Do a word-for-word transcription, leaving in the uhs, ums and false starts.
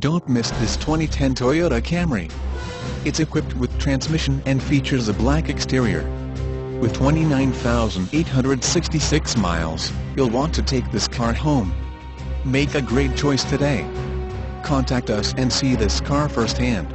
Don't miss this twenty ten Toyota Camry. It's equipped with transmission and features a black exterior. With twenty-nine thousand eight hundred sixty-six miles, you'll want to take this car home. Make a great choice today. Contact us and see this car firsthand.